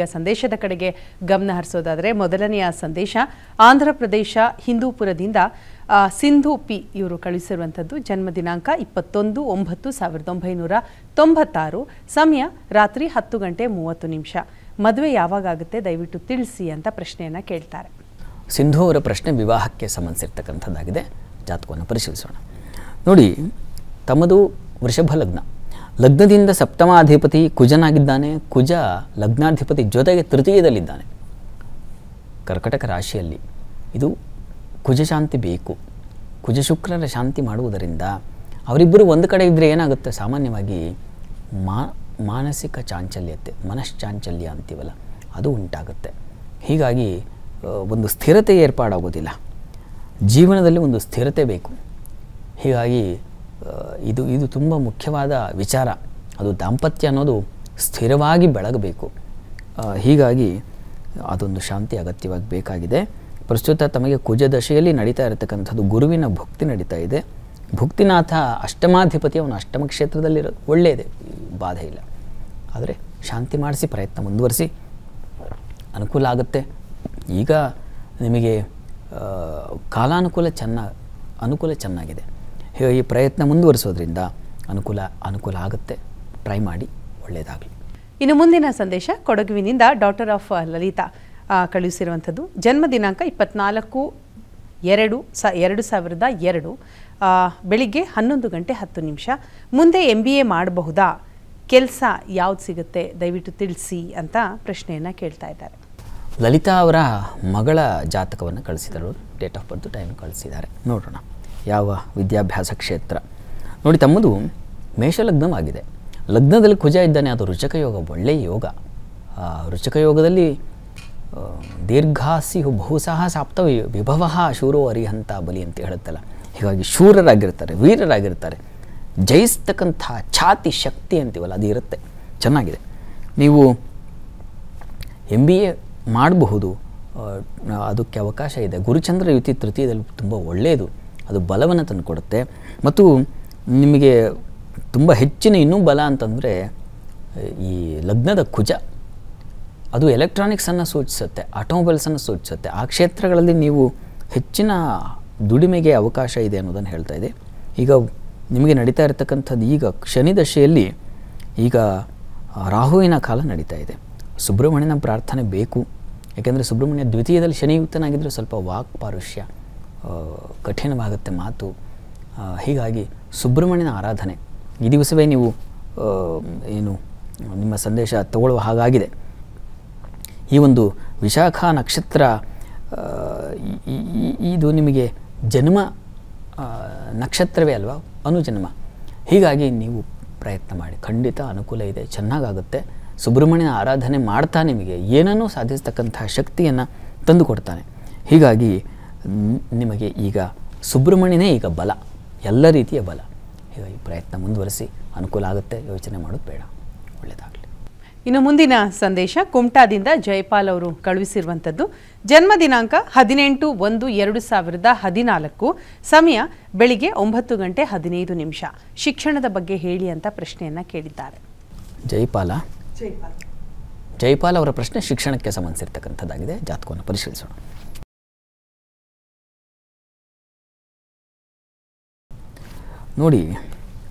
ಈಗ ಸಂದೇಶದ ಕಡೆಗೆ ಗಮನ ಹರಿಸೋದಾದರೆ ಮೊದಲನೆಯ ಸಂದೇಶ ಆಂಧ್ರ ಪ್ರದೇಶ ಹಿಂದೂಪುರದಿಂದ ಸಿಂಧು ಪಿ ಇವರು ಕಳಿಸಿರುವಂತದ್ದು ಜನ್ಮ ದಿನಾಂಕ 21/9/1996 ಸಮಯ ರಾತ್ರಿ 10:30 ಮದುವೆ ಯಾವಾಗ ಆಗುತ್ತೆ ದಯವಿಟ್ಟು ತಿಳಿಸಿ ಅಂತ ಪ್ರಶ್ನೆಯನ್ನ ಕೇಳ್ತಾರೆ ಸಿಂಧು ಅವರ ಪ್ರಶ್ನೆ ವಿವಾಹಕ್ಕೆ ಸಂಬಂಧಿಸಿರತಕ್ಕಂತದ್ದಾಗಿದೆ ಜಾತಕವನ್ನು ಪರಿಶೀಲಿಸೋಣ ನೋಡಿ ತಮ್ಮದು ವೃಷಭ ಲಗ್ನ ಲಗ್ನದಿಂದ ಸಪ್ತಮಾಧಿಪತಿ ಕುಜನಾಗಿದ್ದಾನೆ ಕುಜ ಲಗ್ನಾಧಿಪತಿ ಜೊತೆಗೆ ತೃತೀಯದಲ್ಲಿದ್ದಾನೆ ಕರ್ಕಟಕ ರಾಶಿಯಲ್ಲಿ ಇದು ಕುಜ ಶಾಂತಿ ಬೇಕು ಕುಜ ಶುಕ್ರನ ಶಾಂತಿ ಮಾಡುವುದರಿಂದ ಅವರಿಬ್ಬರು ಒಂದು ಕಡೆ ಇದ್ದರೆ ಏನಾಗುತ್ತೆ ಸಾಮಾನ್ಯವಾಗಿ ಮಾನಸಿಕ ಚಾಂಚಲ್ಯತೆ ಮನಶ್ಚಾಂಚಲ್ಯ ಅಂತೀವಲ್ಲ ಅದು ಉಂಟಾಗುತ್ತೆ ಹೀಗಾಗಿ ಒಂದು ಸ್ಥಿರತೆ ಏರ್ಪಾಡಾಗೋದಿಲ್ಲ ಜೀವನದಲ್ಲಿ ಒಂದು ಸ್ಥಿರತೆ ಬೇಕು ಹೀಗಾಗಿ ಇದು ಇದು ತುಂಬ ಮುಖ್ಯವಾದ ವಿಚಾರ ಅದು ದಾಂಪತ್ಯ ಅನ್ನೋದು ಸ್ಥಿರವಾಗಿ ಬೆಳಗಬೇಕು ಹೀಗಾಗಿ ಅದೊಂದು ಶಾಂತಿ ಅಗತ್ಯವಾಗಿ ಬೇಕಾಗಿದೆ ಪ್ರಸ್ತುತ ತಮಗೆ ಕುಜ ದಶೆಯಲ್ಲಿ ನಡೀತಾ ಇರತಕ್ಕಂಥದ್ದು ಗುರುವಿನ ಭಕ್ತಿ ನಡೀತಾ ಇದೆ ಭಕ್ತಿನಾಥ ಅಷ್ಟಮಾಧಿಪತಿ ಅವನ ಅಷ್ಟಮ ಕ್ಷೇತ್ರದಲ್ಲಿರೋ ಒಳ್ಳೆಯದೇ ಬಾಧೆ ಇಲ್ಲ ಆದರೆ ಶಾಂತಿ ಮಾಡಿಸಿ ಪ್ರಯತ್ನ ಮುಂದುವರಿಸಿ ಅನುಕೂಲ ಆಗುತ್ತೆ ಈಗ ನಿಮಗೆ ಅನುಕೂಲ ಚೆನ್ನಾಗಿದೆ ಈ ಪ್ರಯತ್ನ ಮುಂದುವರಿಸೋದ್ರಿಂದ ಅನುಕೂಲ ಆಗುತ್ತೆ ಟ್ರೈ ಮಾಡಿ ಒಳ್ಳೆಯದಾಗಲಿ ಇನ್ನು ಮುಂದಿನ ಸಂದೇಶ ಕೊಡಗುವಿನಿಂದ ಡಾಟರ್ ಆಫ್ ಲಲಿತಾ ಕಳಿಸಿರುವಂಥದ್ದು ಜನ್ಮ ದಿನಾಂಕ 24/2/2002 ಬೆಳಿಗ್ಗೆ 11:10 ಮುಂದೆ MBA ಮಾಡಬಹುದಾ ಕೆಲಸ ಯಾವುದು ಸಿಗುತ್ತೆ ದಯವಿಟ್ಟು ತಿಳಿಸಿ ಅಂತ ಪ್ರಶ್ನೆಯನ್ನು ಕೇಳ್ತಾ ಇದ್ದಾರೆ ಲಲಿತಾ ಅವರ ಮಗಳ ಜಾತಕವನ್ನು ಕಳಿಸಿದರು ಡೇಟ್ ಆಫ್ ಬರ್ತ್ ಟೈಮ್ ಕಳಿಸಿದ್ದಾರೆ ನೋಡೋಣ ಯಾವ ವಿದ್ಯಾಭ್ಯಾಸ ಕ್ಷೇತ್ರ ನೋಡಿ ತಮ್ಮದು ಮೇಷಲಗ್ನವಾಗಿದೆ ಲಗ್ನದಲ್ಲಿ ಕುಜ ಇದ್ದಾನೆ ಅದು ರುಚಕಯೋಗ ಒಳ್ಳೆಯ ಯೋಗ ರುಚಕಯೋಗದಲ್ಲಿ ದೀರ್ಘಾಸಿಯು ಬಹುಸಹ ಸಾಪ್ತವ ವಿಭವ ಶೂರೋ ಅರಿಹಂತ ಬಲಿ ಅಂತ ಹೇಳುತ್ತಲ್ಲ ಹೀಗಾಗಿ ಶೂರರಾಗಿರ್ತಾರೆ ವೀರರಾಗಿರ್ತಾರೆ ಜಯಿಸ್ತಕ್ಕಂಥ ಛಾತಿ ಶಕ್ತಿ ಅಂತೀವಲ್ಲ ಅದು ಇರುತ್ತೆ ಚೆನ್ನಾಗಿದೆ ನೀವು MBA ಮಾಡಬಹುದು ಅದಕ್ಕೆ ಅವಕಾಶ ಇದೆ ಗುರುಚಂದ್ರ ಯುತಿ ತೃತೀಯದಲ್ಲಿ ತುಂಬ ಒಳ್ಳೆಯದು ಅದು ಬಲವನ್ನು ತಂದುಕೊಡುತ್ತೆ ಮತ್ತು ನಿಮಗೆ ತುಂಬ ಹೆಚ್ಚಿನ ಇನ್ನೂ ಬಲ ಅಂತಂದರೆ ಈ ಲಗ್ನದ ಕುಜ ಅದು ಎಲೆಕ್ಟ್ರಾನಿಕ್ಸನ್ನು ಸೂಚಿಸುತ್ತೆ ಆಟೋಮೊಬೈಲ್ಸನ್ನು ಸೂಚಿಸುತ್ತೆ ಆ ಕ್ಷೇತ್ರಗಳಲ್ಲಿ ನೀವು ಹೆಚ್ಚಿನ ದುಡಿಮೆಗೆ ಅವಕಾಶ ಇದೆ ಅನ್ನೋದನ್ನು ಹೇಳ್ತಾ ಇದೆ ಈಗ ನಿಮಗೆ ನಡೀತಾ ಇರತಕ್ಕಂಥದ್ದು ಈಗ ಶನಿ ದಶೆಯಲ್ಲಿ ಈಗ ರಾಹುವಿನ ಕಾಲ ನಡೀತಾ ಇದೆ ಸುಬ್ರಹ್ಮಣ್ಯನ ಪ್ರಾರ್ಥನೆ ಬೇಕು ಯಾಕೆಂದರೆ ಸುಬ್ರಹ್ಮಣ್ಯ ದ್ವಿತೀಯದಲ್ಲಿ ಶನಿಯುಕ್ತನಾಗಿದ್ದರೂ ಸ್ವಲ್ಪ ವಾಕ್ ಪಾರುಷ್ಯ ಕಠಿಣವಾಗುತ್ತೆ ಮಾತು ಹೀಗಾಗಿ ಸುಬ್ರಹ್ಮಣ್ಯನ ಆರಾಧನೆ ಈ ದಿವಸವೇ ನೀವು ಏನು ನಿಮ್ಮ ಸಂದೇಶ ತಗೊಳ್ಳುವ ಹಾಗಾಗಿದೆ ಈ ಒಂದು ವಿಶಾಖ ನಕ್ಷತ್ರ ಇದು ನಿಮಗೆ ಜನ್ಮ ನಕ್ಷತ್ರವೇ ಅಲ್ವಾ ಅನುಜನ್ಮ ಹೀಗಾಗಿ ನೀವು ಪ್ರಯತ್ನ ಮಾಡಿ ಖಂಡಿತ ಅನುಕೂಲ ಇದೆ ಚೆನ್ನಾಗಾಗುತ್ತೆ ಸುಬ್ರಹ್ಮಣ್ಯನ ಆರಾಧನೆ ಮಾಡ್ತಾ ನಿಮಗೆ ಏನನ್ನೂ ಸಾಧಿಸತಕ್ಕಂತಹ ಶಕ್ತಿಯನ್ನು ತಂದುಕೊಡ್ತಾನೆ ಹೀಗಾಗಿ ನಿಮಗೆ ಈಗ ಸುಬ್ರಹ್ಮಣ್ಯನೇ ಈಗ ಬಲ ಎಲ್ಲ ರೀತಿಯ ಬಲ ಹೀಗಾಗಿ ಪ್ರಯತ್ನ ಮುಂದುವರಿಸಿ ಅನುಕೂಲ ಆಗುತ್ತೆ ಯೋಚನೆ ಮಾಡೋದು ಬೇಡ ಒಳ್ಳೆಯದಾಗಲಿ ಇನ್ನು ಮುಂದಿನ ಸಂದೇಶ ಕುಮಟಾದಿಂದ ಜಯಪಾಲ್ ಅವರು ಕಳುಹಿಸಿರುವಂಥದ್ದು ಜನ್ಮ ದಿನಾಂಕ 18/1/2014 ಸಮಯ ಬೆಳಿಗ್ಗೆ 9:15 ಶಿಕ್ಷಣದ ಬಗ್ಗೆ ಹೇಳಿ ಅಂತ ಪ್ರಶ್ನೆಯನ್ನು ಕೇಳಿದ್ದಾರೆ ಜಯಪಾಲ್ ಅವರ ಪ್ರಶ್ನೆ ಶಿಕ್ಷಣಕ್ಕೆ ಸಂಬಂಧಿಸಿರ್ತಕ್ಕಂಥದ್ದಾಗಿದೆ ಜಾತಕವನ್ನು ಪರಿಶೀಲಿಸೋಣ ನೋಡಿ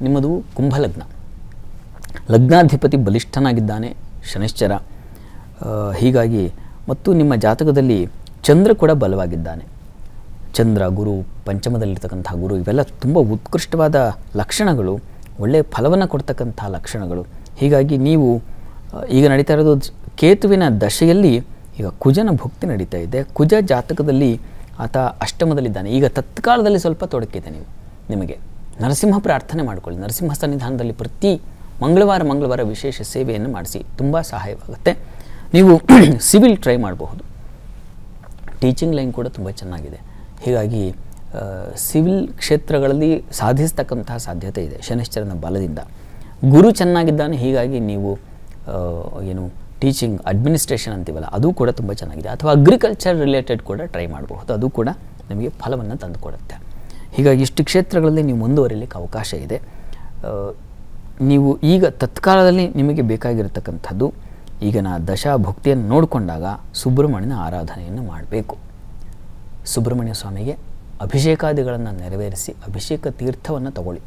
ನಿಮ್ಮದು ಕುಂಭಲಗ್ನ ಲಗ್ನಾಧಿಪತಿ ಬಲಿಷ್ಠನಾಗಿದ್ದಾನೆ ಶನಿಶ್ಚರ ಹೀಗಾಗಿ ಮತ್ತು ನಿಮ್ಮ ಜಾತಕದಲ್ಲಿ ಚಂದ್ರ ಕೂಡ ಬಲವಾಗಿದ್ದಾನೆ ಚಂದ್ರ ಗುರು ಪಂಚಮದಲ್ಲಿರ್ತಕ್ಕಂಥ ಗುರು ಇವೆಲ್ಲ ತುಂಬ ಉತ್ಕೃಷ್ಟವಾದ ಲಕ್ಷಣಗಳು ಒಳ್ಳೆಯ ಫಲವನ್ನು ಕೊಡ್ತಕ್ಕಂಥ ಲಕ್ಷಣಗಳು ಹೀಗಾಗಿ ನೀವು ಈಗ ನಡೀತಾ ಇರೋದು ಕೇತುವಿನ ದಶೆಯಲ್ಲಿ ಈಗ ಕುಜನ ಭುಕ್ತಿ ನಡೀತಾ ಇದೆ ಕುಜ ಜಾತಕದಲ್ಲಿ ಆತ ಅಷ್ಟಮದಲ್ಲಿದ್ದಾನೆ ಈಗ ತತ್ಕಾಲದಲ್ಲಿ ಸ್ವಲ್ಪ ತೊಡಕಿದೆ ನಿಮಗೆ ನರಸಿಂಹ ಪ್ರಾರ್ಥನೆ ಮಾಡಿಕೊಳ್ಳಿ ನರಸಿಂಹ ಸನ್ನಿಧಾನದಲ್ಲಿ ಪ್ರತಿ ಮಂಗಳವಾರ ವಿಶೇಷ ಸೇವೆಯನ್ನು ಮಾಡಿಸಿ ತುಂಬ ಸಹಾಯವಾಗುತ್ತೆ ನೀವು ಸಿವಿಲ್ ಟ್ರೈ ಮಾಡಬಹುದು ಟೀಚಿಂಗ್ ಲೈನ್ ಕೂಡ ತುಂಬ ಚೆನ್ನಾಗಿದೆ ಹೀಗಾಗಿ ಸಿವಿಲ್ ಕ್ಷೇತ್ರಗಳಲ್ಲಿ ಸಾಧಿಸತಕ್ಕಂತಹ ಸಾಧ್ಯತೆ ಇದೆ ಶನಿಶ್ಚರನ ಬಲದಿಂದ ಗುರು ಚೆನ್ನಾಗಿದ್ದಾನೆ ಹೀಗಾಗಿ ನೀವು ಏನು ಟೀಚಿಂಗ್ ಅಡ್ಮಿನಿಸ್ಟ್ರೇಷನ್ ಅಂತೀವಲ್ಲ ಅದು ಕೂಡ ತುಂಬ ಚೆನ್ನಾಗಿದೆ ಅಥವಾ ಅಗ್ರಿಕಲ್ಚರ್ ರಿಲೇಟೆಡ್ ಕೂಡ ಟ್ರೈ ಮಾಡಬಹುದು ಅದು ಕೂಡ ನಿಮಗೆ ಫಲವನ್ನು ತಂದುಕೊಡುತ್ತೆ ಹೀಗಾಗಿ ಇಷ್ಟು ಕ್ಷೇತ್ರಗಳಲ್ಲಿ ನೀವು ಮುಂದುವರಿಯಲಿಕ್ಕೆ ಅವಕಾಶ ಇದೆ ನೀವು ಈಗ ತತ್ಕಾಲದಲ್ಲಿ ನಿಮಗೆ ಬೇಕಾಗಿರತಕ್ಕಂಥದ್ದು ಈಗನ ದಶಾಭುಕ್ತಿಯನ್ನು ನೋಡಿಕೊಂಡಾಗ ಸುಬ್ರಹ್ಮಣ್ಯನ ಆರಾಧನೆಯನ್ನು ಮಾಡಬೇಕು. ಸುಬ್ರಹ್ಮಣ್ಯ ಸ್ವಾಮಿಗೆ ಅಭಿಷೇಕಾದಿಗಳನ್ನು ನೆರವೇರಿಸಿ ಅಭಿಷೇಕ ತೀರ್ಥವನ್ನು ತಗೊಳ್ಳಿ.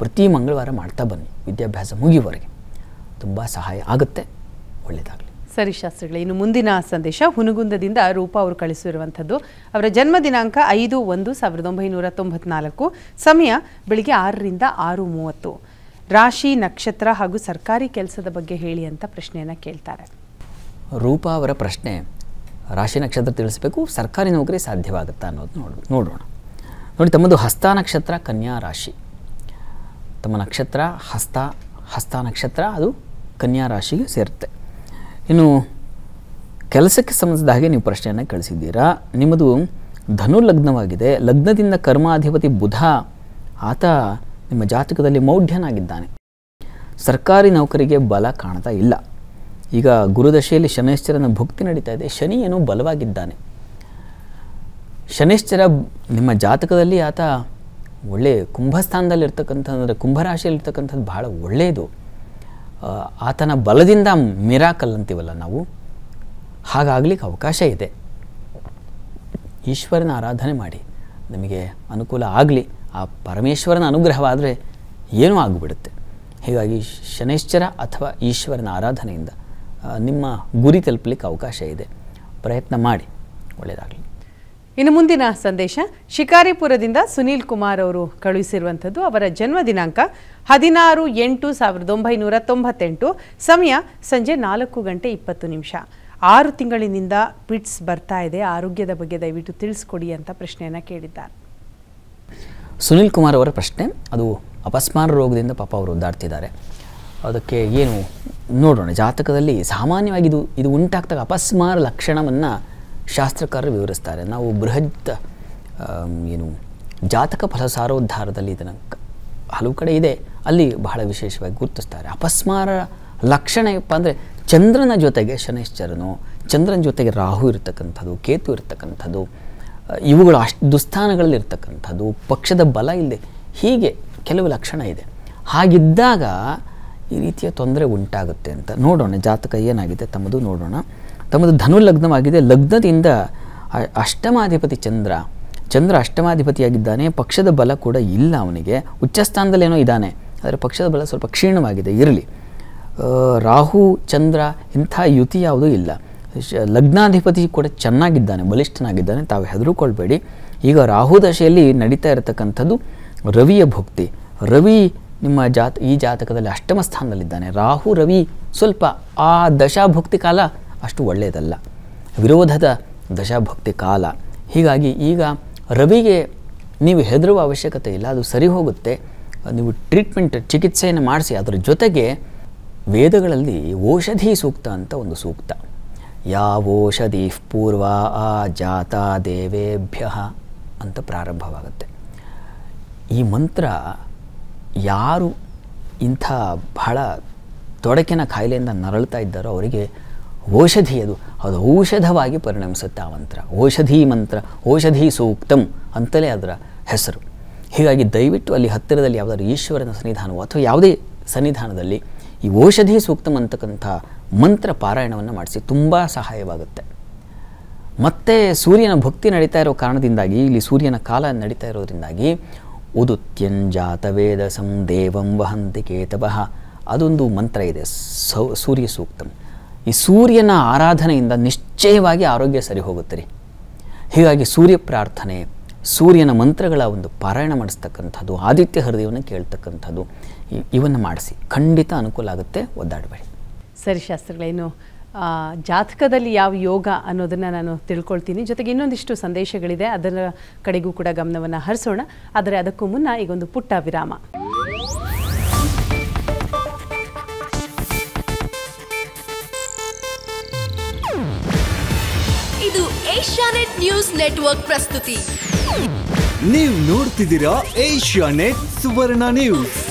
ಪ್ರತಿ ಮಂಗಳವಾರ ಮಾಡ್ತಾ ಬನ್ನಿ ವಿದ್ಯಾಭ್ಯಾಸ ಮುಗಿಯುವವರೆಗೆ, ತುಂಬ ಸಹಾಯ ಆಗುತ್ತೆ, ಒಳ್ಳೆಯದಾಗಲಿ. ಸರಿ ಶಾಸ್ತ್ರಿಗಳೇ, ಇನ್ನು ಮುಂದಿನ ಸಂದೇಶ ಹುನಗುಂದದಿಂದ ರೂಪಾ ಅವರು ಕಳಿಸಿರುವಂಥದ್ದು. ಅವರ ಜನ್ಮ ದಿನಾಂಕ 5/1/1994, ಸಮಯ ಬೆಳಿಗ್ಗೆ 6 ರಿಂದ 6:30. ರಾಶಿ, ನಕ್ಷತ್ರ ಹಾಗೂ ಸರ್ಕಾರಿ ಕೆಲಸದ ಬಗ್ಗೆ ಹೇಳಿ ಅಂತ ಪ್ರಶ್ನೆಯನ್ನು ಕೇಳ್ತಾರೆ. ರೂಪಾ ಅವರ ಪ್ರಶ್ನೆ, ರಾಶಿ ನಕ್ಷತ್ರ ತಿಳಿಸಬೇಕು, ಸರ್ಕಾರಿ ನೌಕರಿ ಸಾಧ್ಯವಾಗುತ್ತಾ ಅನ್ನೋದು ನೋಡೋಣ. ನೋಡಿ, ತಮ್ಮದು ಹಸ್ತ ನಕ್ಷತ್ರ, ಕನ್ಯಾ ರಾಶಿ. ತಮ್ಮ ನಕ್ಷತ್ರ ಹಸ್ತ ನಕ್ಷತ್ರ, ಅದು ಕನ್ಯಾ ರಾಶಿಗೆ ಸೇರುತ್ತೆ. ಇನ್ನು ಕೆಲಸಕ್ಕೆ ಸಂಬಂಧಿಸಿದ ಹಾಗೆ ನೀವು ಪ್ರಶ್ನೆಯನ್ನು ಕಳಿಸಿದ್ದೀರಾ. ನಿಮ್ಮದು ಧನು ಲಗ್ನವಾಗಿದೆ. ಲಗ್ನದಿಂದ ಕರ್ಮಾಧಿಪತಿ ಬುಧ, ಆತ ನಿಮ್ಮ ಜಾತಕದಲ್ಲಿ ಮೌಢ್ಯನಾಗಿದ್ದಾನೆ. ಸರ್ಕಾರಿ ನೌಕರಿಗೆ ಬಲ ಕಾಣ್ತಾ ಇಲ್ಲ. ಈಗ ಗುರುದಶೆಯಲ್ಲಿ ಶನೇಶ್ಚರನ ಭುಕ್ತಿ ನಡೀತಾ ಇದೆ. ಶನಿ ಏನೋ ಬಲವಾಗಿದ್ದಾನೆ. ಶನೇಶ್ಚರ ನಿಮ್ಮ ಜಾತಕದಲ್ಲಿ ಆತ ಒಳ್ಳೆಯ ಕುಂಭಸ್ಥಾನದಲ್ಲಿರ್ತಕ್ಕಂಥದ್ದು, ಕುಂಭರಾಶಿಯಲ್ಲಿರ್ತಕ್ಕಂಥದ್ದು ಬಹಳ ಒಳ್ಳೆಯದು. ಆತನ ಬಲದಿಂದ ಮಿರಾಕಲ್ ಅಂತೀವಲ್ಲ ನಾವು, ಹಾಗಾಗಲಿಕ್ಕೆ ಅವಕಾಶ ಇದೆ. ಈಶ್ವರನ ಆರಾಧನೆ ಮಾಡಿ, ನಿಮಗೆ ಅನುಕೂಲ ಆಗಲಿ. ಆ ಪರಮೇಶ್ವರನ ಅನುಗ್ರಹವಾದರೆ ಏನೂ ಆಗಿಬಿಡುತ್ತೆ. ಹೀಗಾಗಿ ಶನೇಶ್ಚರ ಅಥವಾ ಈಶ್ವರನ ಆರಾಧನೆಯಿಂದ ನಿಮ್ಮ ಗುರಿ ತಲುಪಲಿಕ್ಕೆ ಅವಕಾಶ ಇದೆ. ಪ್ರಯತ್ನ ಮಾಡಿ, ಒಳ್ಳೆಯದಾಗಲಿ. ಇನ್ನು ಮುಂದಿನ ಸಂದೇಶ ಶಿಕಾರಿಪುರದಿಂದ ಸುನೀಲ್ ಕುಮಾರ್ ಅವರು ಕಳುಹಿಸಿರುವಂಥದ್ದು. ಅವರ ಜನ್ಮ ದಿನಾಂಕ 16/8/1998, ಸಮಯ ಸಂಜೆ 4:20. 6 ತಿಂಗಳಿನಿಂದ ಪಿಟ್ಸ್ ಬರ್ತಾ ಇದೆ, ಆರೋಗ್ಯದ ಬಗ್ಗೆ ದಯವಿಟ್ಟು ತಿಳಿಸ್ಕೊಡಿ ಅಂತ ಪ್ರಶ್ನೆಯನ್ನು ಕೇಳಿದ್ದಾರೆ. ಸುನೀಲ್ ಕುಮಾರ್ ಅವರ ಪ್ರಶ್ನೆ, ಅದು ಅಪಸ್ಮಾರ ರೋಗದಿಂದ ಪಾಪ ಅವರು ಒದ್ದಾಡ್ತಿದ್ದಾರೆ. ಅದಕ್ಕೆ ಏನು ನೋಡೋಣ. ಜಾತಕದಲ್ಲಿ ಸಾಮಾನ್ಯವಾಗಿ ಇದು ಉಂಟಾಗ್ತಾಗ ಅಪಸ್ಮಾರ ಲಕ್ಷಣವನ್ನು ಶಾಸ್ತ್ರಕಾರರು ವಿವರಿಸ್ತಾರೆ. ನಾವು ಬೃಹತ್ ಏನು ಜಾತಕ ಫಲಸಾರೋದ್ಧಾರದಲ್ಲಿ ಇದನ್ನು ಹಲವು ಕಡೆ ಇದೆ, ಅಲ್ಲಿ ಬಹಳ ವಿಶೇಷವಾಗಿ ಗುರುತಿಸ್ತಾರೆ. ಅಪಸ್ಮಾರ ಲಕ್ಷಣ ಏನಪ್ಪ ಅಂದರೆ, ಚಂದ್ರನ ಜೊತೆಗೆ ಶನೇಶ್ಚರನು, ಚಂದ್ರನ ಜೊತೆಗೆ ರಾಹು ಇರತಕ್ಕಂಥದ್ದು, ಕೇತು ಇರತಕ್ಕಂಥದ್ದು, ಇವುಗಳು ಅಷ್ಟು ದುಸ್ಥಾನಗಳಲ್ಲಿರ್ತಕ್ಕಂಥದ್ದು, ಪಕ್ಷದ ಬಲ ಇಲ್ಲದೆ, ಹೀಗೆ ಕೆಲವು ಲಕ್ಷಣ ಇದೆ. ಹಾಗಿದ್ದಾಗ ಈ ರೀತಿಯ ತೊಂದರೆ ಉಂಟಾಗುತ್ತೆ ಅಂತ ನೋಡೋಣ. ಜಾತಕ ಏನಾಗಿದೆ ತಮ್ಮದು ನೋಡೋಣ. ತಮ್ಮದು ಧನು ಲಗ್ನವಾಗಿದೆ. ಲಗ್ನದಿಂದ ಅಷ್ಟಮಾಧಿಪತಿ ಚಂದ್ರ ಅಷ್ಟಮಾಧಿಪತಿಯಾಗಿದ್ದಾನೆ. ಪಕ್ಷದ ಬಲ ಕೂಡ ಇಲ್ಲ ಅವನಿಗೆ. ಉಚ್ಚಸ್ಥಾನದಲ್ಲೇನೋ ಇದ್ದಾನೆ, ಆದರೆ ಪಕ್ಷದ ಬಲ ಸ್ವಲ್ಪ ಕ್ಷೀಣವಾಗಿದೆ. ಇರಲಿ. ರಾಹು ಚಂದ್ರ ಇಂಥ ಯುತಿ ಯಾವುದೂ ಇಲ್ಲ. ಲಗ್ನಾಧಿಪತಿ ಕೂಡ ಚೆನ್ನಾಗಿದ್ದಾನೆ, ಬಲಿಷ್ಠನಾಗಿದ್ದಾನೆ, ತಾವು ಹೆದರುಕೊಳ್ಬೇಡಿ. ಈಗ ರಾಹು ದಶೆಯಲ್ಲಿ ನಡೀತಾ ಇರತಕ್ಕಂಥದ್ದು ರವಿಯ ಭುಕ್ತಿ. ರವಿ ನಿಮ್ಮ ಈ ಜಾತಕದಲ್ಲಿ ಅಷ್ಟಮ ಸ್ಥಾನದಲ್ಲಿದ್ದಾನೆ. ರಾಹು ರವಿ ಸ್ವಲ್ಪ ಆ ದಶಾಭುಕ್ತಿ ಕಾಲ ಅಷ್ಟು ಒಳ್ಳೆಯದಲ್ಲ, ವಿರೋಧದ ದಶಾಭುಕ್ತಿ ಕಾಲ. ಹೀಗಾಗಿ ಈಗ ರವಿಗೆ ನೀವು ಹೆದರುವ ಅವಶ್ಯಕತೆ ಇಲ್ಲ, ಅದು ಸರಿ ಹೋಗುತ್ತೆ. ನೀವು ಟ್ರೀಟ್ಮೆಂಟ್, ಚಿಕಿತ್ಸೆಯನ್ನು ಮಾಡಿಸಿ. ಅದರ ಜೊತೆಗೆ ವೇದಗಳಲ್ಲಿ ಓಷಧಿ ಸೂಕ್ತ ಅಂತ ಒಂದು ಸೂಕ್ತ, ಯಾವೋಷಧಿ ಪೂರ್ವ ಆ ಜಾತ ದೇವೇಭ್ಯ ಅಂತ ಪ್ರಾರಂಭವಾಗುತ್ತೆ. ಈ ಮಂತ್ರ ಯಾರು ಇಂಥ ಬಹಳ ತೊಡಕಿನ ಕಾಯಿಲೆಯಿಂದ ನರಳುತ್ತಾ ಇದ್ದಾರೋ ಅವರಿಗೆ ಓಷಧಿ, ಅದು ಔಷಧವಾಗಿ ಪರಿಣಮಿಸುತ್ತೆ. ಆ ಮಂತ್ರ ಓಷಧಿ ಸೂಕ್ತಂ ಅಂತಲೇ ಅದರ ಹೆಸರು. ಹೀಗಾಗಿ ದಯವಿಟ್ಟು ಅಲ್ಲಿ ಹತ್ತಿರದಲ್ಲಿ ಯಾವುದಾದ್ರು ಈಶ್ವರನ ಸನ್ನಿಧಾನವೋ ಅಥವಾ ಯಾವುದೇ ಸನ್ನಿಧಾನದಲ್ಲಿ ಈ ಓಷಧಿ ಸೂಕ್ತಂ ಅಂತಕ್ಕಂಥ ಮಂತ್ರ ಪಾರಾಯಣವನ್ನು ಮಾಡಿಸಿ, ತುಂಬ ಸಹಾಯವಾಗುತ್ತೆ. ಮತ್ತೆ ಸೂರ್ಯನ ಭಕ್ತಿ ನಡೀತಾ ಇರೋ ಕಾರಣದಿಂದಾಗಿ, ಇಲ್ಲಿ ಸೂರ್ಯನ ಕಾಲ ನಡೀತಾ ಇರೋದ್ರಿಂದಾಗಿ, ಉದುತ್ಯಂಜಾತ ವೇದಸಂ ದೇವಂ ವಹಂತಿ ಕೇತವಃ ಅದೊಂದು ಮಂತ್ರ ಇದೆ, ಸೂರ್ಯ ಸೂಕ್ತಂ. ಈ ಸೂರ್ಯನ ಆರಾಧನೆಯಿಂದ ನಿಶ್ಚಯವಾಗಿ ಆರೋಗ್ಯ ಸರಿ ಹೋಗುತ್ತೆ ರೀ. ಹೀಗಾಗಿ ಸೂರ್ಯ ಪ್ರಾರ್ಥನೆ, ಸೂರ್ಯನ ಮಂತ್ರಗಳ ಒಂದು ಪಾರಾಯಣ ಮಾಡಿಸ್ತಕ್ಕಂಥದ್ದು, ಆದಿತ್ಯ ಹೃದಯವನ್ನು ಕೇಳ್ತಕ್ಕಂಥದ್ದು, ಇವನ್ನು ಮಾಡಿಸಿ, ಖಂಡಿತ ಅನುಕೂಲ ಆಗುತ್ತೆ, ಒದ್ದಾಡಬೇಡಿ. ಸರಿ ಶಾಸ್ತ್ರಗಳೇನು, ಜಾತಕದಲ್ಲಿ ಯಾವ ಯೋಗ ಅನ್ನೋದನ್ನು ನಾನು ತಿಳ್ಕೊಳ್ತೀನಿ. ಜೊತೆಗೆ ಇನ್ನೊಂದಿಷ್ಟು ಸಂದೇಶಗಳಿದೆ, ಅದರ ಕಡೆಗೂ ಕೂಡ ಗಮನವನ್ನು ಹರಿಸೋಣ. ಆದರೆ ಅದಕ್ಕೂ ಮುನ್ನ ಈಗೊಂದು ಪುಟ್ಟ ವಿರಾಮ. ಇದು ಏಷ್ಯಾನೆಟ್ ನ್ಯೂಸ್ ನೆಟ್ವರ್ಕ್ ಪ್ರಸ್ತುತಿ. ನೀವು ನೋಡ್ತಿದ್ದೀರಾ ಏಷ್ಯಾನೆಟ್ ಸುವರ್ಣ ನ್ಯೂಸ್.